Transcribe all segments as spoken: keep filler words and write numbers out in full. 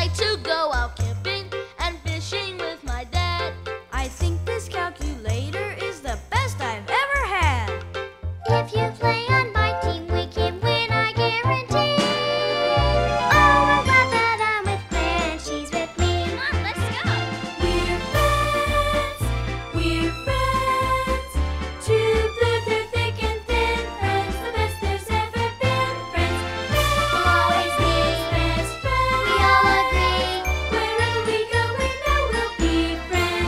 like to go out camping and fishing with my dad. I think this calculator is the best I've ever had. If you play on my team, we can win, I guarantee. Oh, I love that I'm with Claire and she's with me. Come on, let's go. We're friends, we're friends. True blue through thick and thin. Friends, the best there's ever been. Friends, we'll always be best friends. We all agree. Wherever we go, we know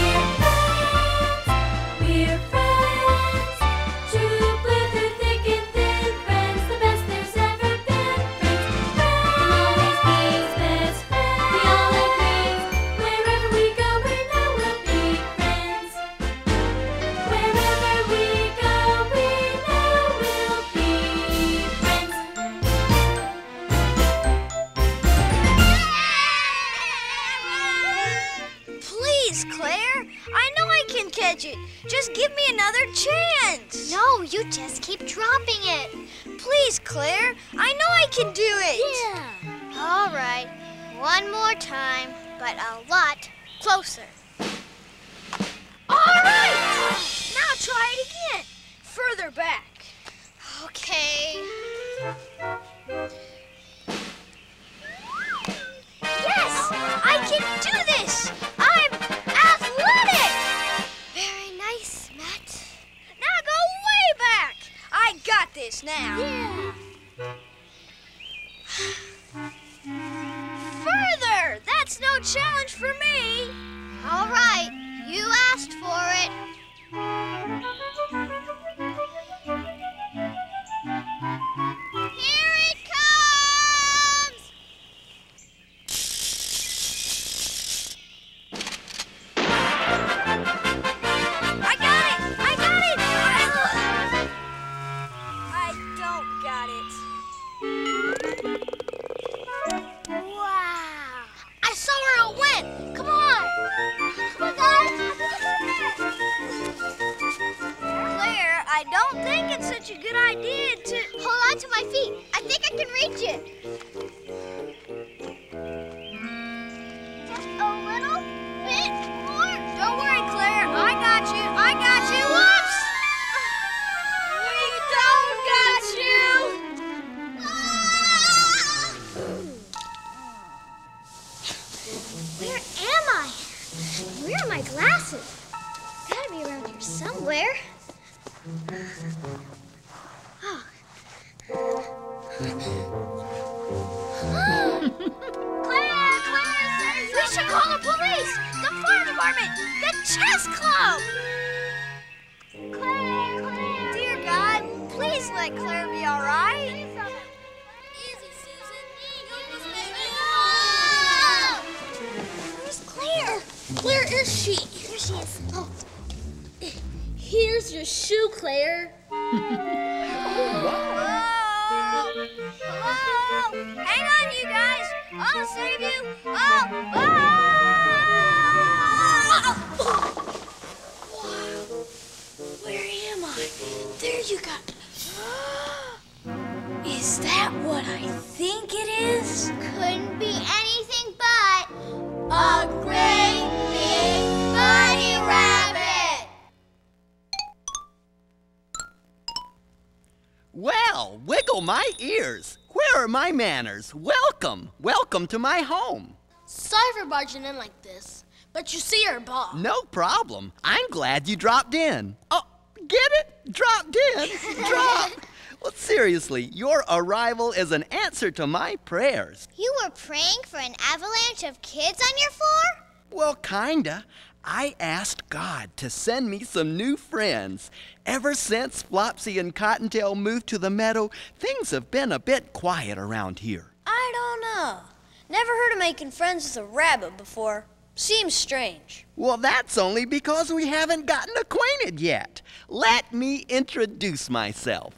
we'll be friends. We're friends, we're friends. True blue through thick and thin. Friends, the best there's ever been. Friends, we'll always be best friends. We all agree. Wherever we go, we know we'll be friends. Wherever we go, we know we'll be friends. Please, Claire. I know I can catch it. Just give me another chance. No, you just keep dropping it. Please, Claire. I know I can do it. Yeah. All right. One more time, but a lot closer. All right! Now try it again. Further back. Okay. Yes! I can do this! I'm athletic! Very nice, Matt. Now go way back! I got this now. Yeah. Further! That's no challenge for me. All right. You asked for it. Here it comes! I got it! I got it! I, I don't got it. Wow. I saw where it went. Come on. Come on, guys. Claire, I don't think it's such a good idea to... Hold on to my feet. I think I can reach it. Just a little bit more. Don't worry, Claire. I got you. I got you. Whoops! We don't got you. Where am I? Where are my glasses? Gotta be around here somewhere. Oh. Claire, Claire, there's we should call the police, the fire department, the chess club. Claire, Claire. Dear God, please let Claire be all right. Easy, Susan. Where's Claire? Where is she? Here she is. Oh. Here's your shoe, Claire. Whoa! Whoa! Hang on, you guys. I'll save you. Oh! Whoa! Where am I? There you go. Is that what I think it is? Couldn't be anything but a great big bunny rabbit. Well, wiggle my ears. Where are my manners? Welcome, welcome to my home. Sorry for barging in like this, but you see her boss. No problem. I'm glad you dropped in. Oh, get it? Dropped in. Drop. Well, seriously, your arrival is an answer to my prayers. You were praying for an avalanche of kids on your floor? Well, kinda. I asked God to send me some new friends. Ever since Flopsy and Cottontail moved to the meadow, things have been a bit quiet around here. I don't know. Never heard of making friends with a rabbit before. Seems strange. Well, that's only because we haven't gotten acquainted yet. Let me introduce myself.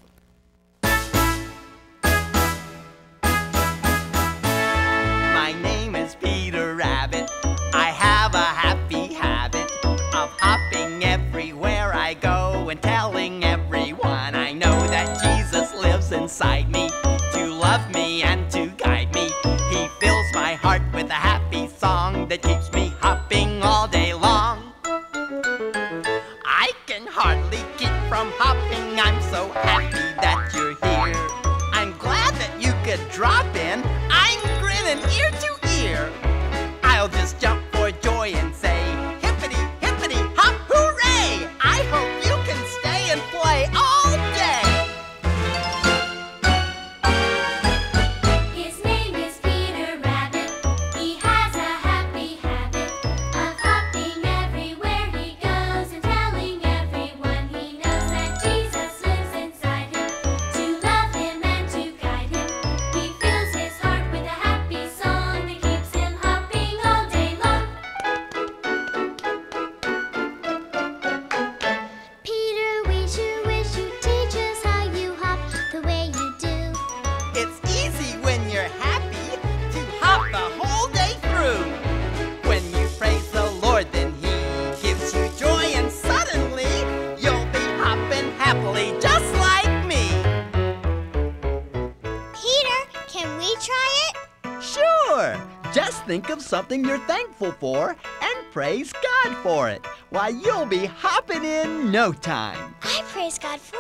My name is Peter Rabbit. I have a happy habit of hopping everywhere I go and telling everyone I know that Jesus lives inside me to love me and to guide me. He fills drop-in, I'm grinning ear to ear. I'll just jump for joy and say, hippity, hippity, hop, hooray! I hope you can stay and play all day. His name is Peter Rabbit. He has a happy habit of hopping everywhere he goes and telling everyone he knows that Jesus lives inside him, to love him and to guide him. He fills his heart with a happy song that keeps him hopping all day long. Peter, wish you, wish you teach us how you hop the way you do. It's easy when you're happy to hop the whole day through. When you praise the Lord, then He gives you joy, and suddenly you'll be hopping happily just like me. Peter, can we try it? Sure! Just think of something you're thankful for and praise God for it. Why, you'll be hopping in no time. I praise God for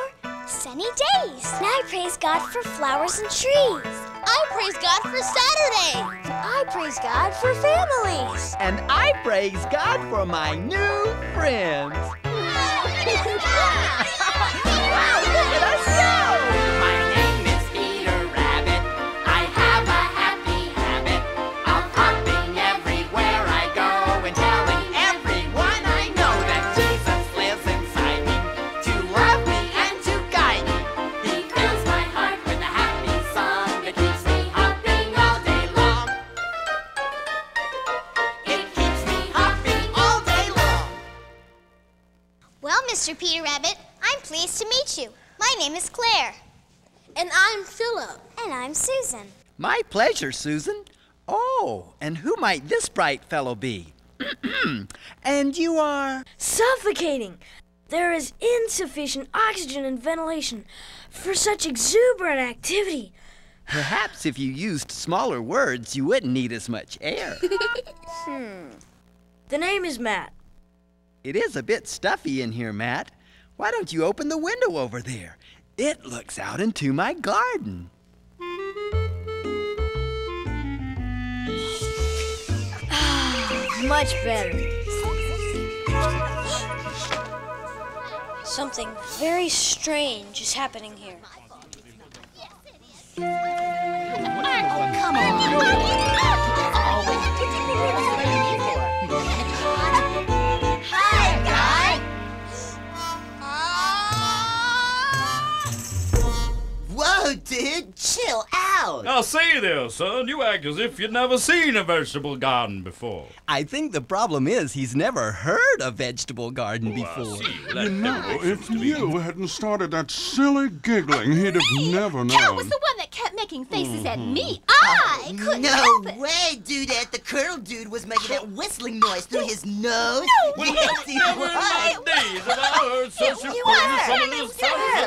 sunny days. And I praise God for flowers and trees. I praise God for Saturday. I praise God for families. And I praise God for my new friends. Wow, look at us go! My name is Peter Rabbit. I have a happy habit of hopping everywhere I go and telling everyone I know that Jesus lives inside me, to love me and to guide me. He fills my heart with a happy song that keeps me hopping all day long. It keeps me hopping all day long. Well, Mister Peter Rabbit, I'm pleased to meet you. My name is Claire. And I'm Phillip. And I'm Susan. My pleasure, Susan. Oh, and who might this bright fellow be? And you are? Suffocating! There is insufficient oxygen and ventilation for such exuberant activity. Perhaps if you used smaller words, you wouldn't need as much air. Hmm. The name is Matt. It is a bit stuffy in here, Matt. Why don't you open the window over there? It looks out into my garden. Much better. Something very strange is happening here. Come on. Hi, guy. Whoa, dude, chill out. Now, say there, son, you act as if you'd never seen a vegetable garden before. I think the problem is he's never heard a vegetable garden before. You know, if you hadn't started that silly giggling, he'd have never known. Cal was the one that kept making faces at me. I couldn't help it. No way, Dudette. The curl dude was making that whistling noise through his nose. No, yes, he was.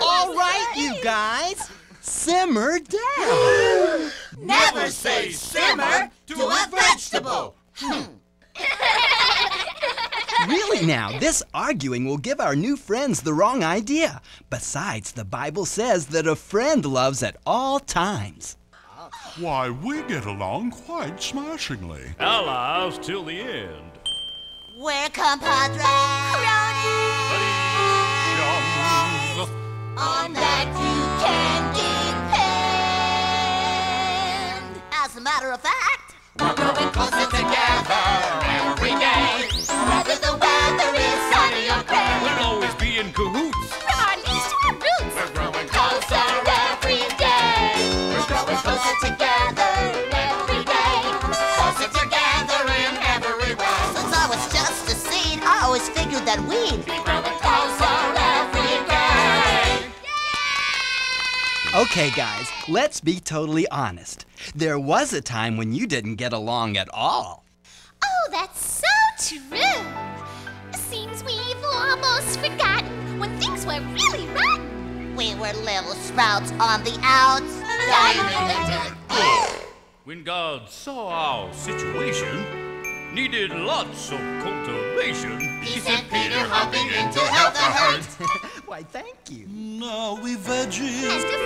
All right, you guys. Simmer down. Never say simmer to a vegetable. Really now, this arguing will give our new friends the wrong idea. Besides, the Bible says that a friend loves at all times. Why, we get along quite smashingly. Allies till the end. We're compadres. Cronies. On that you can depend. As a matter of fact, we're growing closer together every day. Whether the weather is sunny or gray, we'll always be in cahoots. From our knees to our roots, we're growing closer every day. We're growing closer together every day. Closer together in every way. Since I was just a seed, I always figured that we'd be growing closer every day. Yay! Okay, guys, let's be totally honest. There was a time when you didn't get along at all. Oh, that's so true. Seems we've almost forgotten when things were really rotten. We were little sprouts on the outs. When God saw our situation, needed lots of cultivation, He sent Peter hopping in to help the hurt. Why, thank you. Now we veggies. As the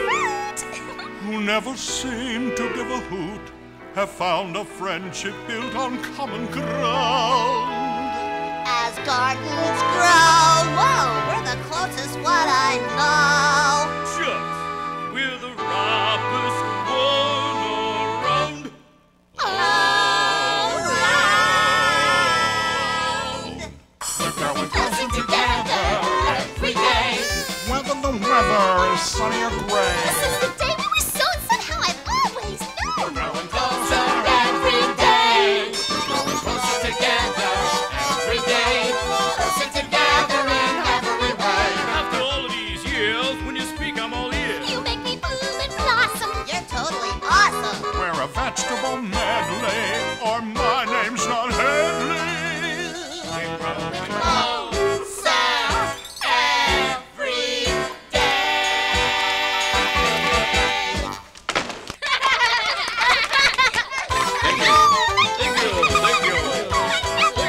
fruit. who never seem to give a hoot, have found a friendship built on common ground. As gardens grow, whoa, we're the closest one I know. Shucks, we're the roughest one around. All round. We're going dancing together every day. Whether the weather is sunny or gray. This is the day we were so somehow I've always known. We're growing closer every day. We're growing closer together every day. Vegetable medley, or my name's not Headley. We're growing closer every day. Thank you. Thank you. Thank you. Thank you.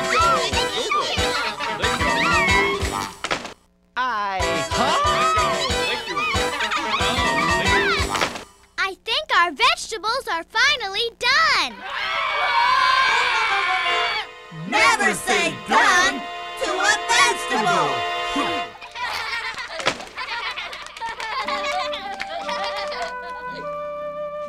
I. Huh? Thank you. Thank you. I think our vegetables are fine. Done. Never say done to a vegetable.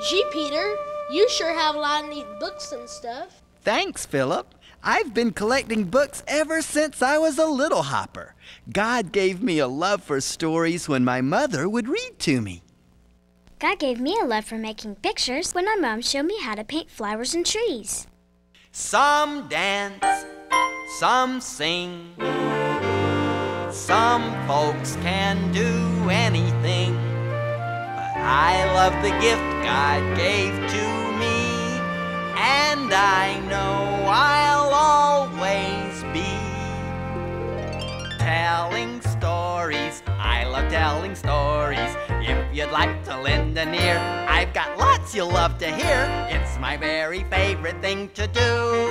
Gee, Peter, you sure have a lot of neat books and stuff. Thanks, Phillip. I've been collecting books ever since I was a little hopper. God gave me a love for stories when my mother would read to me. God gave me a love for making pictures when my mom showed me how to paint flowers and trees. Some dance, some sing, some folks can do anything, but I love the gift God gave to me, and I know I'll always be telling stories. I love telling stories. If you'd like to lend an ear, I've got lots you'll love to hear. It's my very favorite thing to do.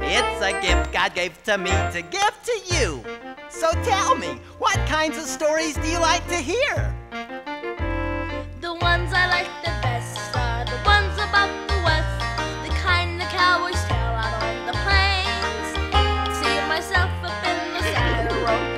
It's a gift God gave to me to give to you. So tell me, what kinds of stories do you like to hear? The ones I like the best are the ones about the West, the kind the cowboys tell out on the plains. See myself up in the saddle rope.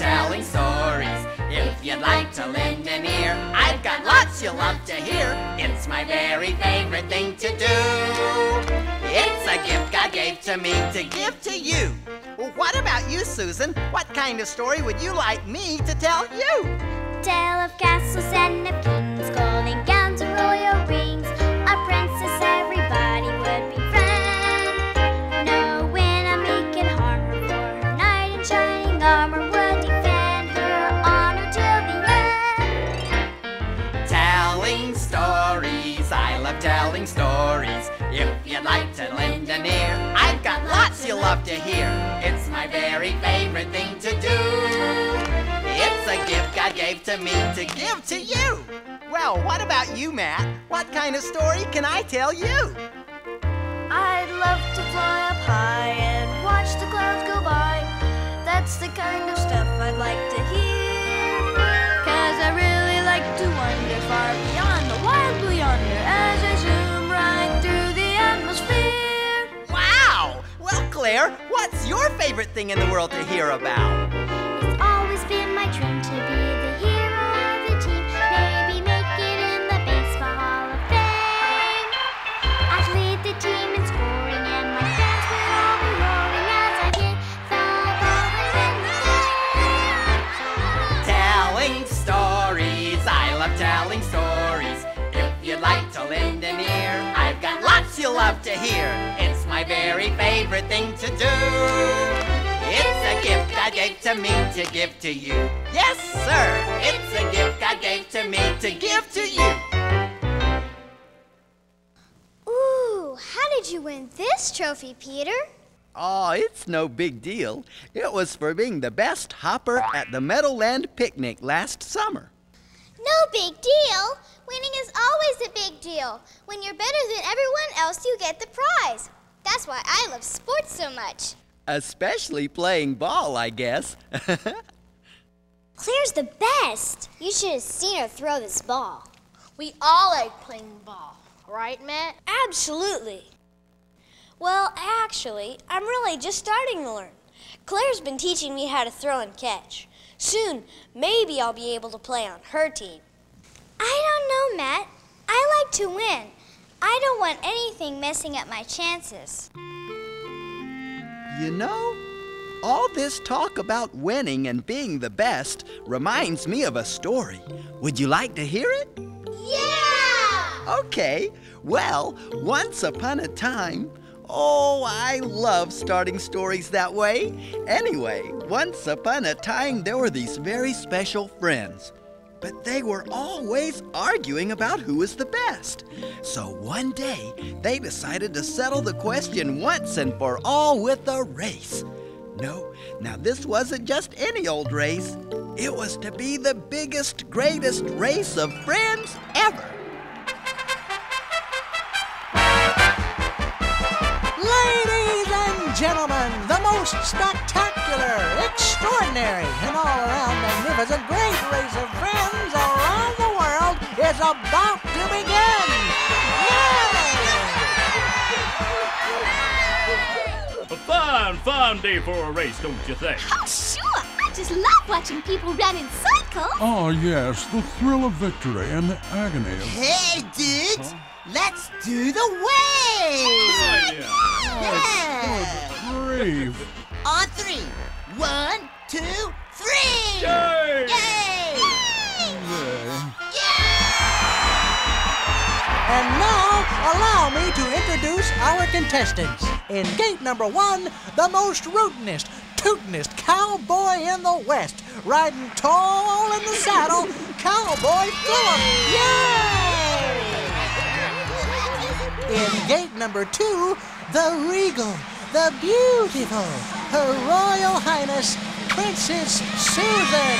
Telling stories. If you'd like to lend an ear, I've got lots you'll love to hear. It's my very favorite thing to do. It's a gift God gave to me to give to you. Well, what about you, Susan? What kind of story would you like me to tell you? Tale of castles and of kings, golden gowns and royal rings. A princess everybody would be. Telling stories. If you'd like to lend an ear, I've got lots you'll love to hear. It's my very favorite thing to do. It's a gift God gave to me to give to you. Well, what about you, Matt? What kind of story can I tell you? I'd love to fly up high and watch the clouds go by. That's the kind of stuff I'd like to hear. 'Cause I really like to wonder far beyond the wild blue yonder. As I zoom right through the atmosphere. Wow! Well, Claire, what's your favorite thing in the world to hear about? It's always been my dream to be the hero of the team. Maybe make it in the Baseball Hall of Fame. I'd lead the team in scoring and my fans would all be roaring as I hit the ball in the game. Telling stories, I love telling stories. Like to lend an ear, I've got lots you'll love to hear. It's my very favorite thing to do. It's a gift God gave to me to give to you. Yes, sir. It's a gift God gave to me to give to you. Ooh, how did you win this trophy, Peter? Oh, it's no big deal. It was for being the best hopper at the Meadowland picnic last summer. No big deal. Winning is always a big deal. When you're better than everyone else, you get the prize. That's why I love sports so much. Especially playing ball, I guess. Claire's the best. You should have seen her throw this ball. We all like playing ball, right, Matt? Absolutely. Well, actually, I'm really just starting to learn. Claire's been teaching me how to throw and catch. Soon, maybe I'll be able to play on her team. I don't know, Matt. I like to win. I don't want anything messing up my chances. You know, all this talk about winning and being the best reminds me of a story. Would you like to hear it? Yeah! Okay, well, once upon a time... Oh, I love starting stories that way. Anyway, once upon a time, there were these very special friends. But they were always arguing about who was the best. So one day, they decided to settle the question once and for all with a race. No, now this wasn't just any old race. It was to be the biggest, greatest race of friends ever. Ladies and gentlemen, the most spectacular, extraordinary, and all-around magnificent great race of friends around the world is about to begin! Yay! A fine, fine day for a race, don't you think? Oh, sure! I just love watching people run in circles! Oh, yes, the thrill of victory and the agony of... Hey, dudes! Huh? Let's do the wave! Yeah. Oh, yeah. Good grief. On three. One, two, three! Yay! Yay! Yay! Yay! And now, allow me to introduce our contestants. In gate number one, the most rootinest, tootinest cowboy in the West, riding tall in the saddle, Cowboy Phillip. Yay! In gate number two, the regal, the beautiful, Her Royal Highness, Princess Susan.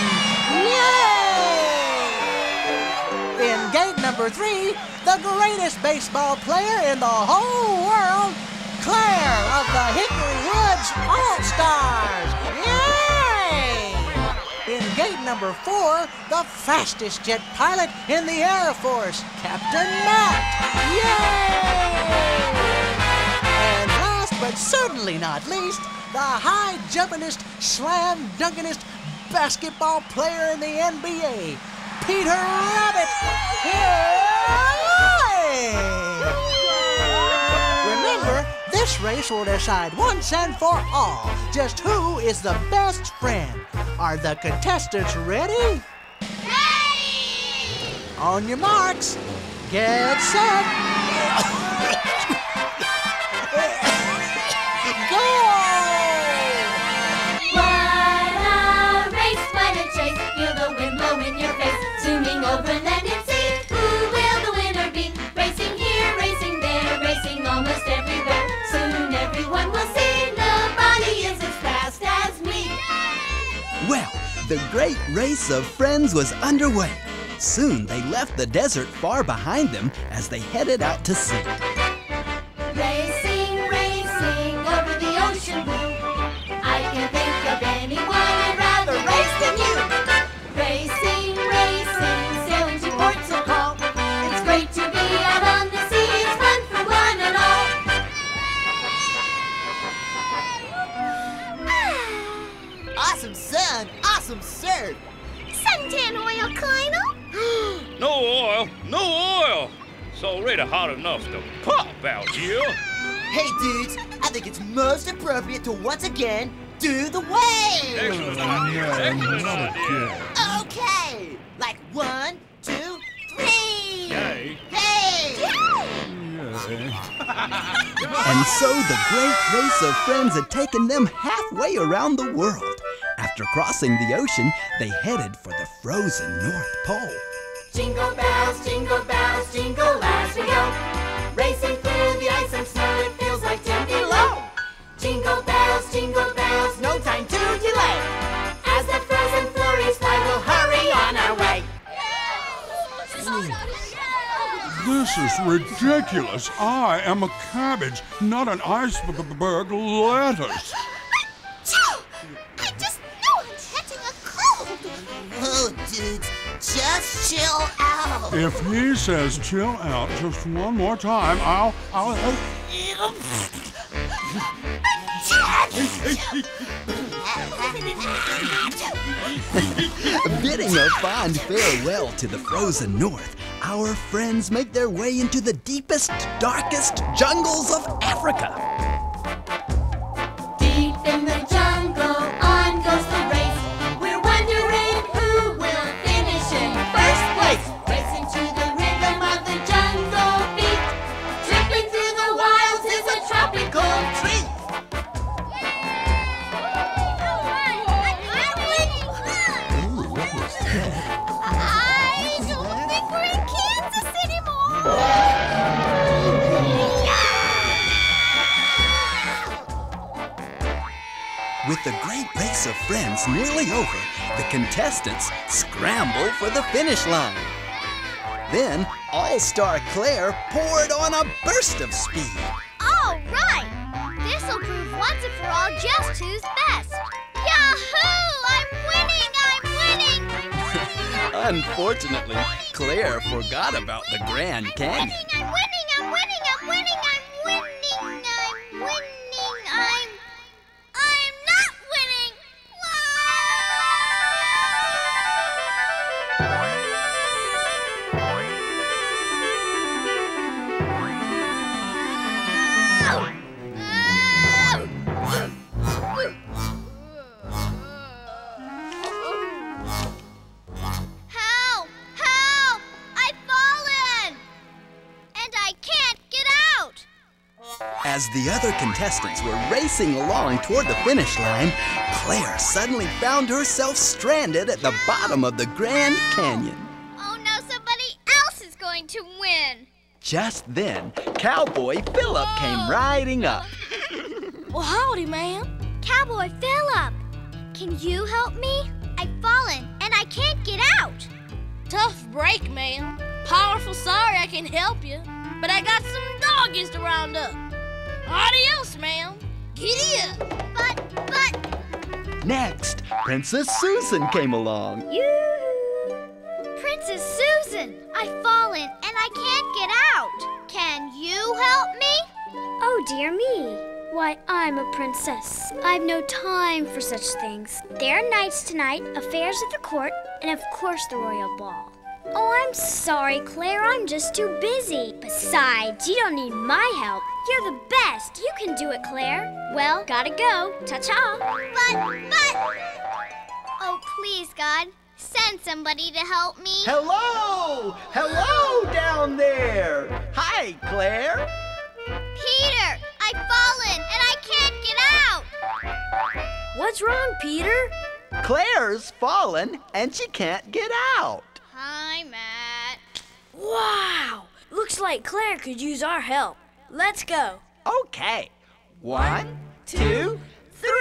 Yay! In gate number three, the greatest baseball player in the whole world, Claire of the Hickory Woods All-Stars. Yay! In gate number four, the fastest jet pilot in the Air Force, Captain Matt. Yay! And last but certainly not least, the high-jumpingest, slam-dunkingest basketball player in the N B A, Peter Rabbit. Yay! Remember, this race will decide once and for all just who is the best friend. Are the contestants ready? Ready! On your marks, get set. Open land and sea, who will the winner be? Racing here, racing there, racing almost everywhere. Soon everyone will see, nobody is as fast as me. Well, the great race of friends was underway. Soon they left the desert far behind them as they headed out to sea. Racing, racing over the ocean blue. I can't think of anyone I'd rather race than you. Racing, racing. Awesome sun, awesome surf. Suntan oil, Colonel. No oil, no oil. It's already hot enough to pop out here. Hey, dudes, I think it's most appropriate to once again do the wave. Excellent idea, excellent idea. Okay, like one, two, three. Yay. Yay. Yay. And so the great race of friends had taken them halfway around the world. After crossing the ocean, they headed for the frozen North Pole. Jingle bells, jingle bells, jingle as we go. Racing through the ice and snow, it feels like ten below. Jingle bells, jingle bells, no time to delay. As the frozen flurries fly, we'll hurry on our way. This is ridiculous. I am a cabbage, not an iceberg lettuce. dudes. Just chill out. If he says chill out just one more time, I'll... I'll... I'll... Bidding a fond farewell to the frozen north, our friends make their way into the deepest, darkest jungles of Africa. Deep in the jungle, on goes the race. We're wondering who will finish in first place. Racing to the rhythm of the jungle beat. Tripping through the wilds is a tropical treat. With the great race of friends nearly over, the contestants scramble for the finish line. Then, All-Star Claire poured on a burst of speed. All right! This'll prove once and for all just who's best. Yahoo! I'm winning! I'm winning! Unfortunately, Claire forgot about the Grand Canyon. I'm winning! I'm winning! I'm winning! I'm winning! I'm winning! I'm winning! I'm winning! I'm As the other contestants were racing along toward the finish line, Claire suddenly found herself stranded at the bottom of the Grand Canyon. Oh no, somebody else is going to win! Just then, Cowboy Phillip oh. came riding up. Well, howdy, ma'am. Cowboy Phillip, can you help me? I've fallen, and I can't get out. Tough break, ma'am. Powerful sorry I can't help you, but I got some doggies to round up. Adios, ma'am. Giddy up. But, but... Next, Princess Susan came along. Yoo-hoo. Princess Susan, I've fallen and I can't get out. Can you help me? Oh, dear me. Why, I'm a princess. I've no time for such things. There are nights tonight, affairs at the court, and of course the royal ball. Oh, I'm sorry, Claire. I'm just too busy. Besides, you don't need my help. You're the best. You can do it, Claire. Well, gotta go. Ta-ta. But, but... Oh, please, God. Send somebody to help me. Hello! Hello down there! Hi, Claire. Peter, I've fallen and I can't get out. What's wrong, Peter? Claire's fallen and she can't get out. Hi, Matt. Wow! Looks like Claire could use our help. Let's go. Okay. One, One two, two, three!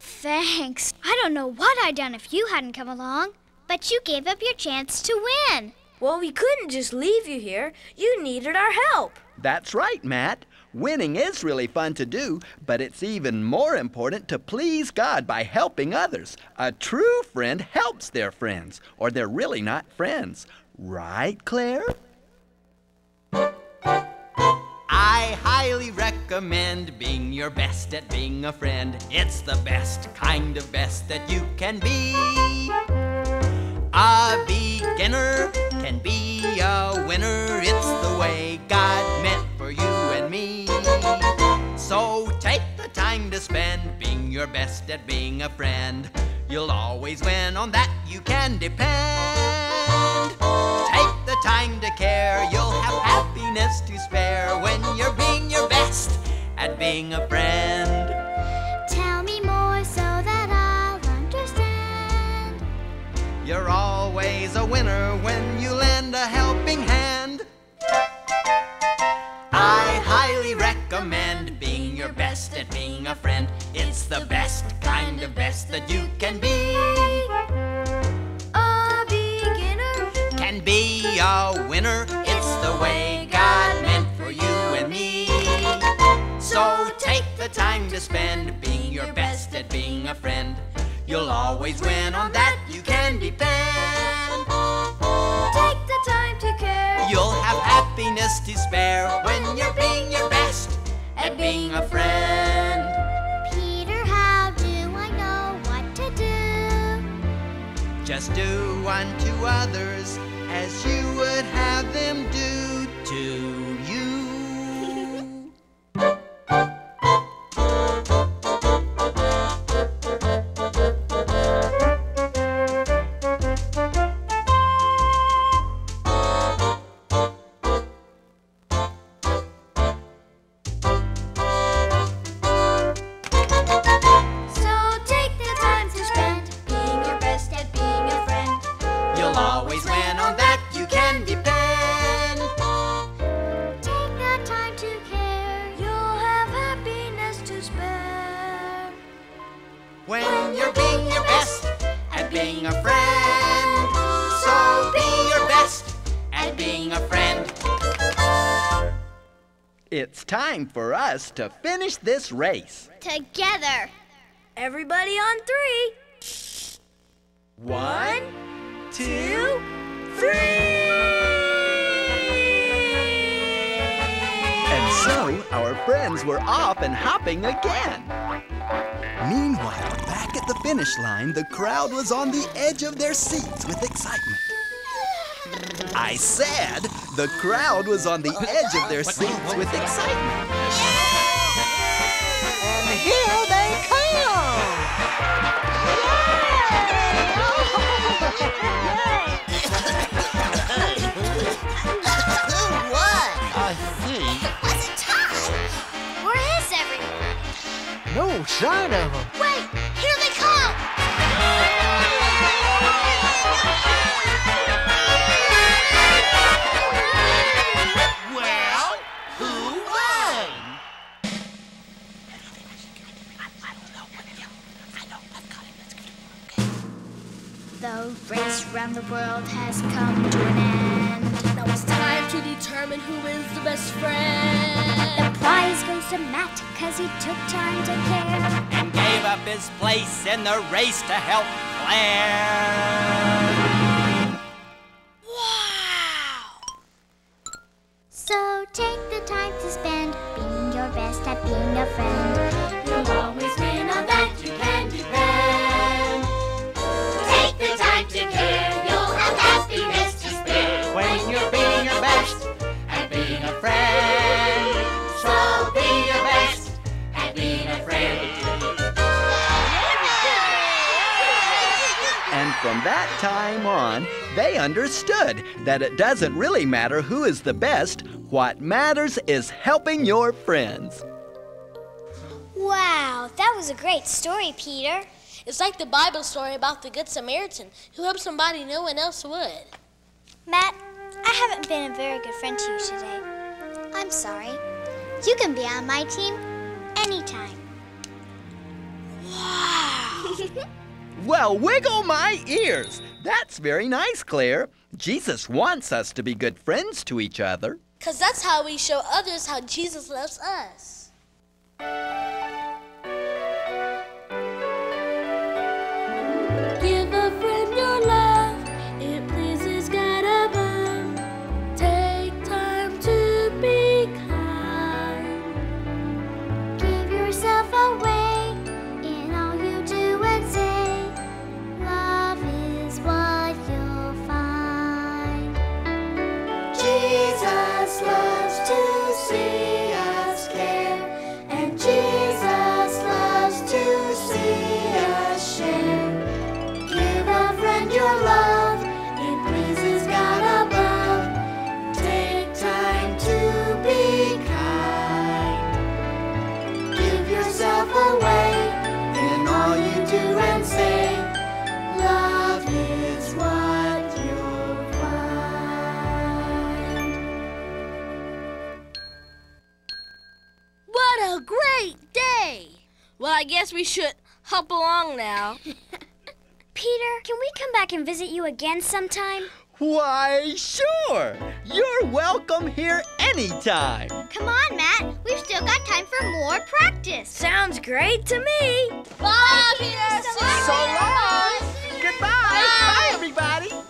Thanks. I don't know what I'd done if you hadn't come along, but you gave up your chance to win. Well, we couldn't just leave you here. You needed our help. That's right, Matt. Winning is really fun to do, but it's even more important to please God by helping others. A true friend helps their friends, or they're really not friends. Right, Claire? I highly recommend being your best at being a friend. It's the best kind of best that you can be. A beginner can be a winner. It's the way God meant for you and me. So take the time to spend being your best at being a friend. You'll always win, on that you can depend. Take the time to care, you'll have happiness to spare when you're being your best at being a friend. You're always a winner when you lend a helping hand. I highly recommend being your best at being a friend. It's the best kind of best that you can be. A beginner can be a winner. It's the way God meant for you and me. to spend, being your best at being a friend. You'll always win, on that you can depend. Take the time to care. You'll have happiness to spare when you're being your best at being a friend. Peter, how do I know what to do? Just do unto others as you would have them do to you. So take the time to spend being your best at being a friend. You'll always win, on that you can depend. Take that time to care. You'll have happiness to spare when you're being your best at being a friend. So be your best at being a friend. It's time for us to finish this race. Together. Everybody on three. One, two, three! And so, our friends were off and hopping again. Meanwhile, back at the finish line, the crowd was on the edge of their seats with excitement. I said the crowd was on the edge of their seats with excitement. And here they come! Who won? I think it wasn't Tom. Where is everyone? No sign of them. Wait, here they come! The race around the world has come to an end. Now it's time to determine who is the best friend. The prize goes to Matt, cause he took time to care. And gave up his place in the race to help Claire. Wow! So take the time to spend being your best at being a friend. You'll always win, on that you can depend. You'll have happiness to spare when you're being your best at being a friend. So be your best at being a friend. And from that time on, they understood that it doesn't really matter who is the best. What matters is helping your friends. Wow, that was a great story, Peter. It's like the Bible story about the Good Samaritan who helped somebody no one else would. Matt, I haven't been a very good friend to you today. I'm sorry. You can be on my team anytime. Wow! Well, wiggle my ears. That's very nice, Claire. Jesus wants us to be good friends to each other. 'Cause that's how we show others how Jesus loves us. Well, I guess we should hop along now. Peter, can we come back and visit you again sometime? Why, sure. You're welcome here anytime. Come on, Matt. We've still still got time for more practice. Sounds great to me. Bye, Peter. So long. Goodbye. Bye, everybody.